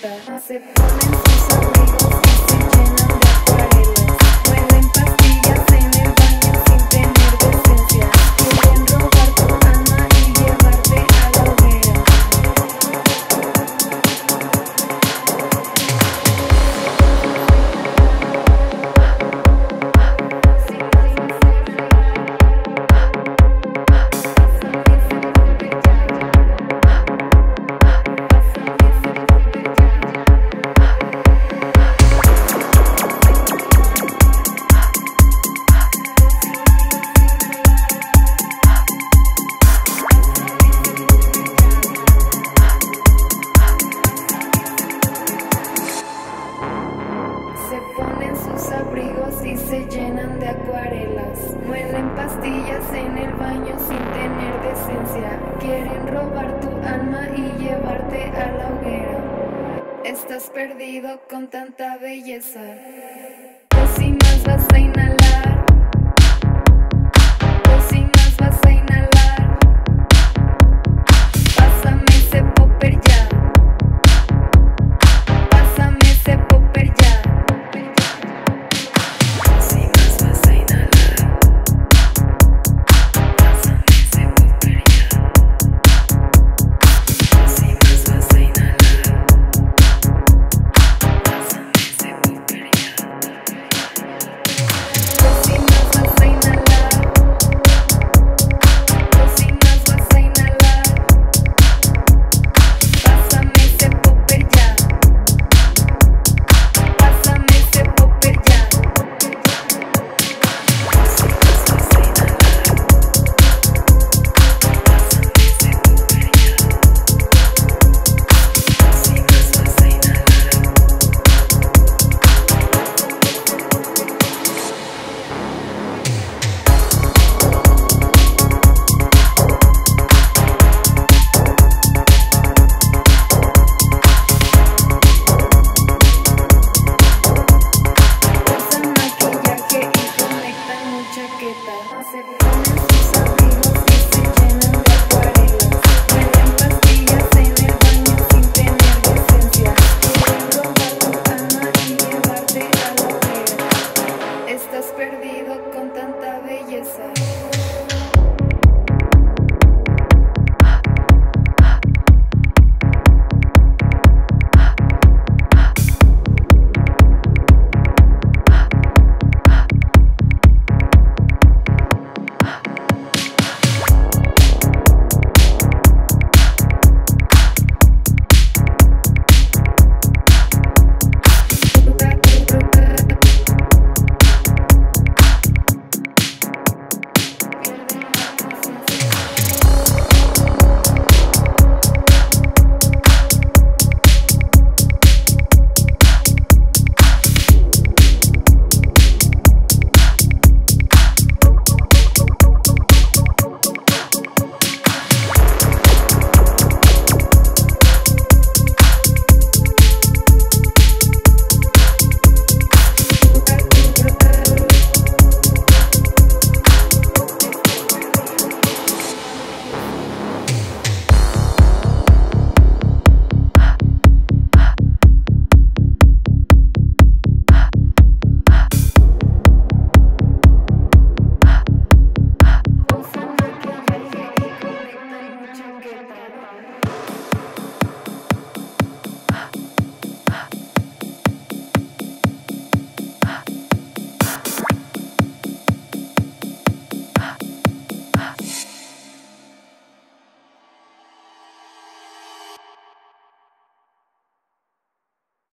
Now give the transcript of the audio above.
completa. Se ponen sus amigos y se llenan de acuarelas. Huelen pastillas en el baño sin tener decencia. Quieren robar tu alma y llevarte a la hoguera. Y se llenan de acuarelas. Muelen pastillas en el baño sin tener decencia. Quieren robar tu alma y llevarte a la hoguera. Estás perdido con tanta belleza.